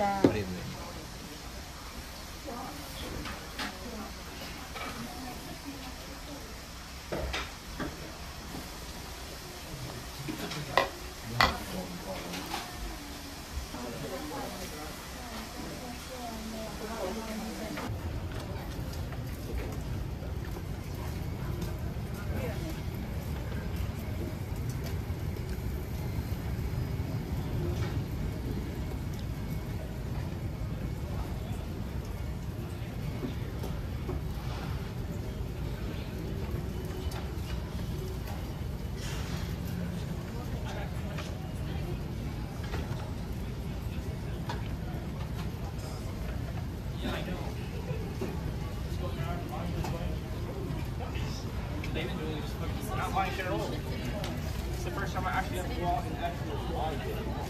ありがとうございます。It's the first time I actually have to go out and actually fly.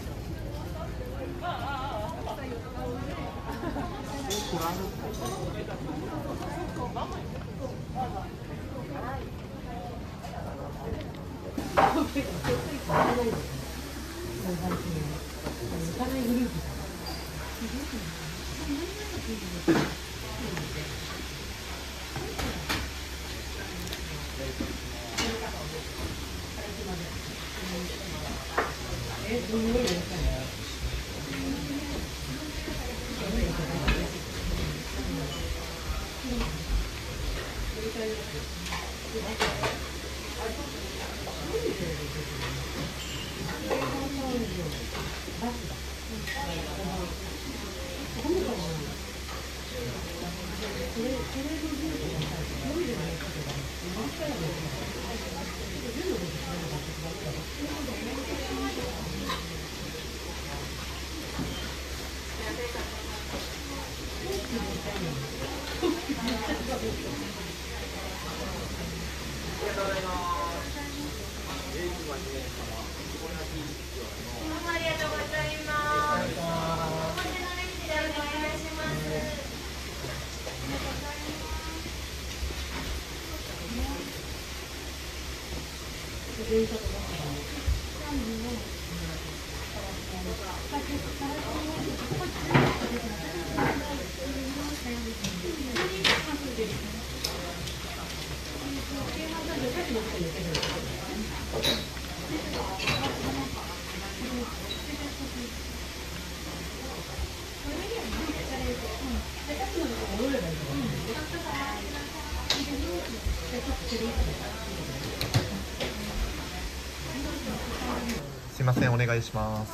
すいません、お願いします。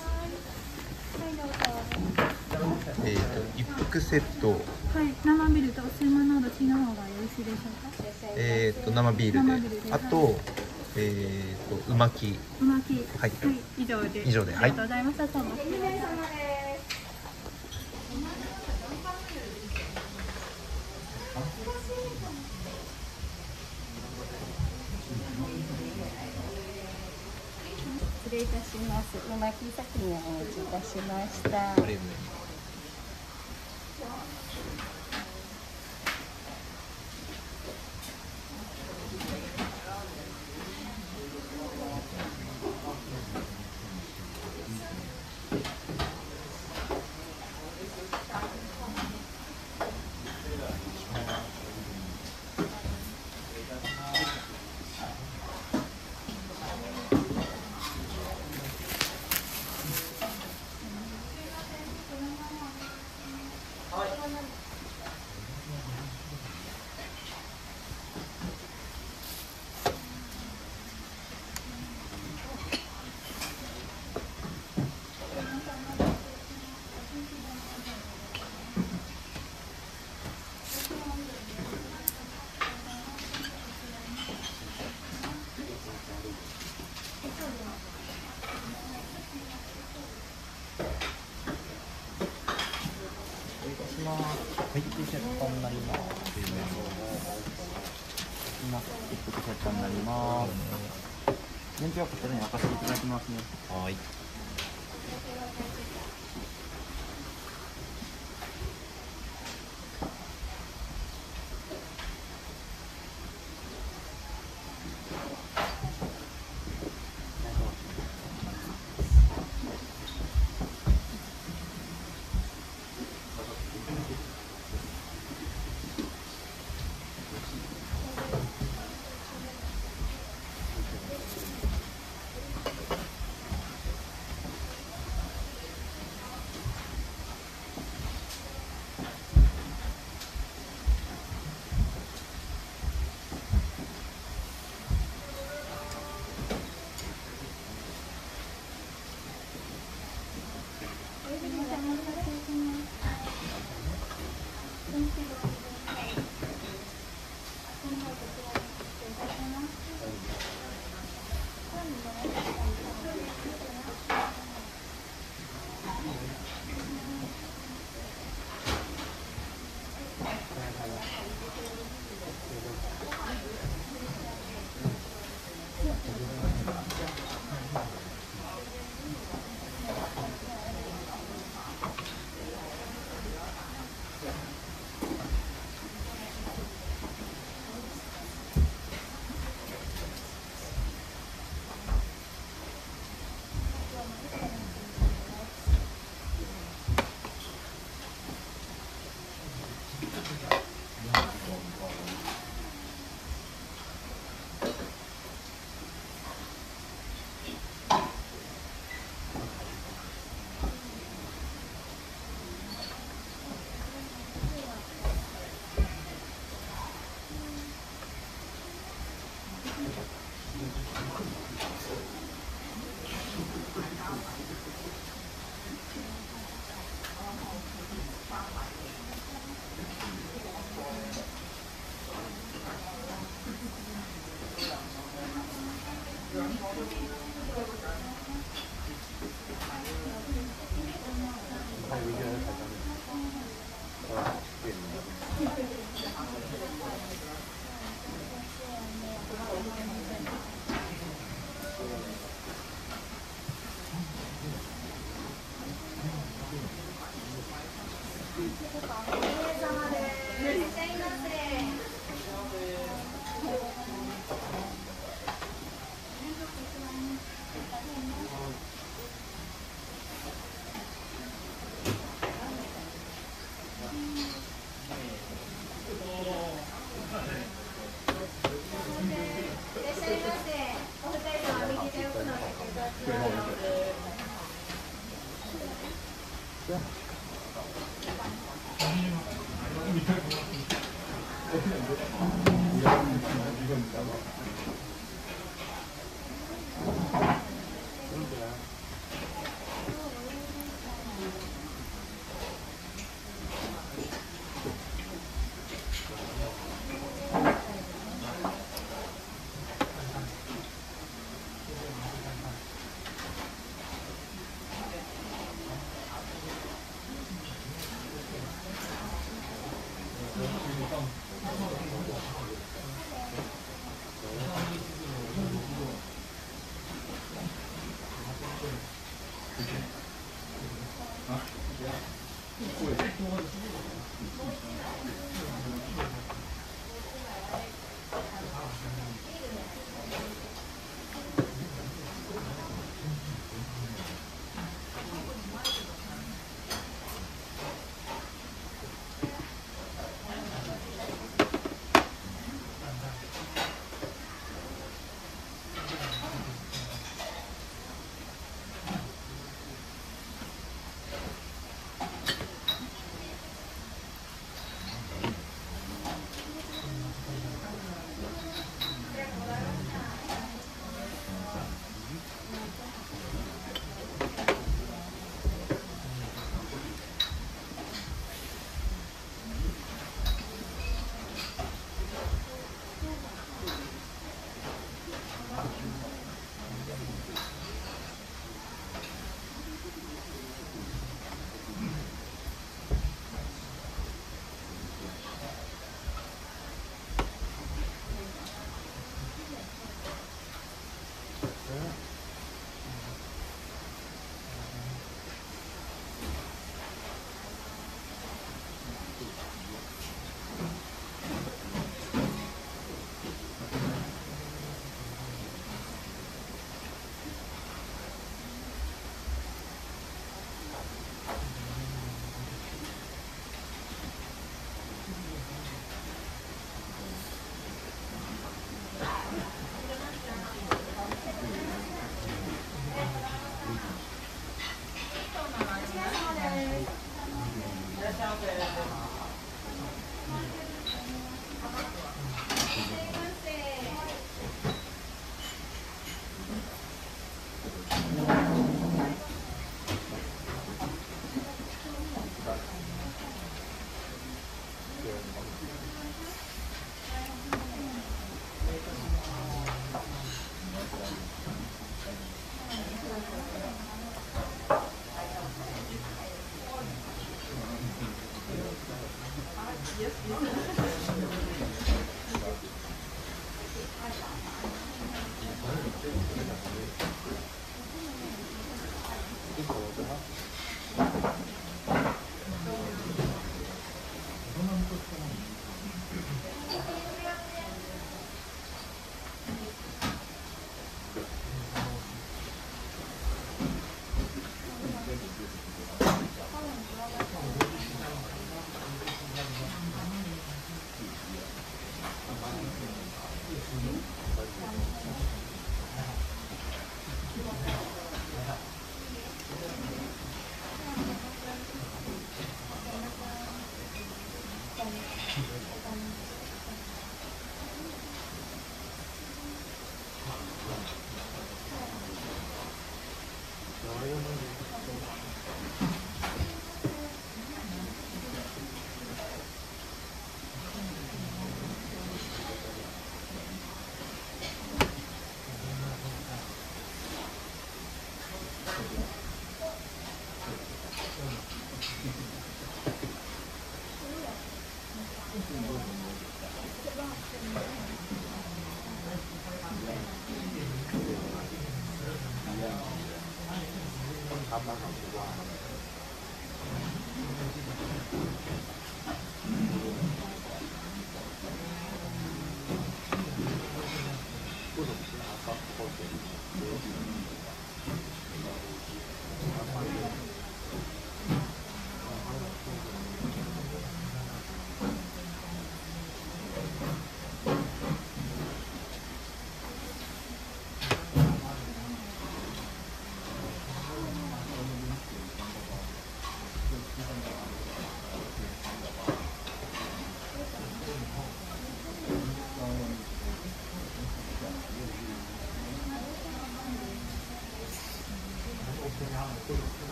一服セット。はい、生ビールとお吸い物どっちの方がよろしいでしょうか。生ビールで、あと、うまき。うまき。はい、以上で。以上で。ありがとうございました。どうも。お疲れ様です。失礼いたします。うまき先にお持ちいたしました。ありがとうございます。全体はこちらに渡していただきますね。はい。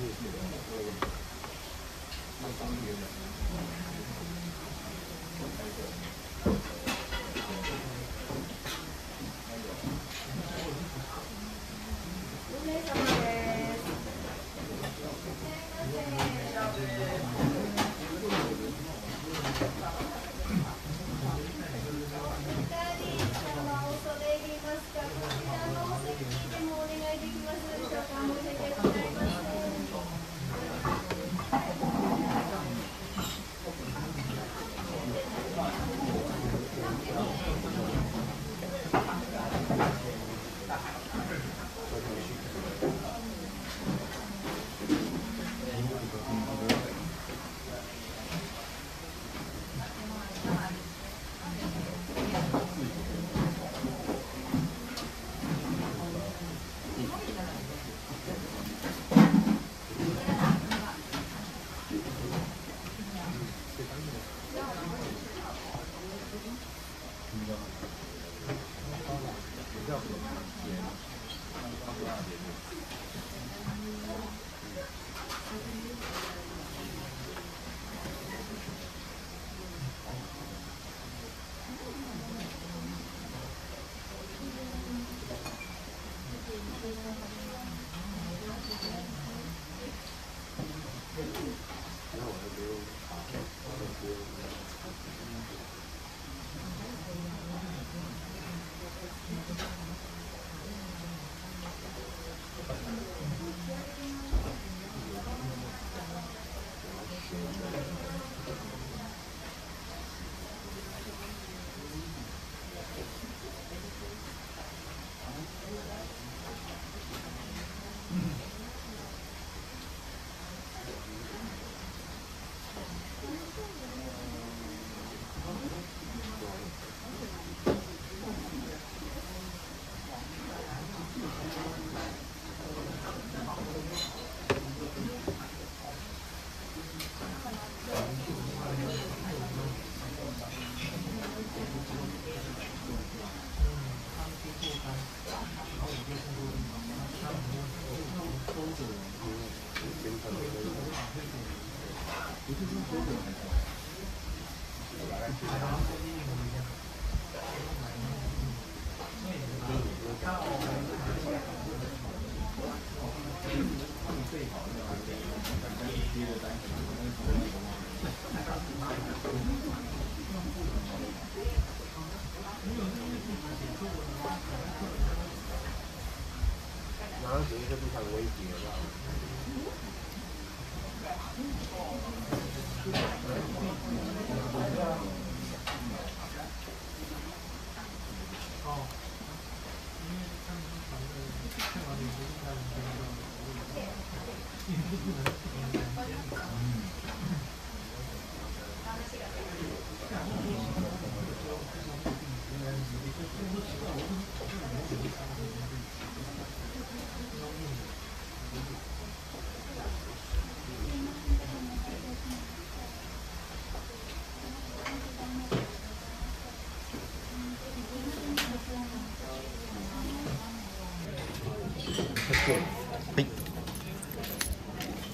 はい、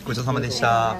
ごちそうさまでした。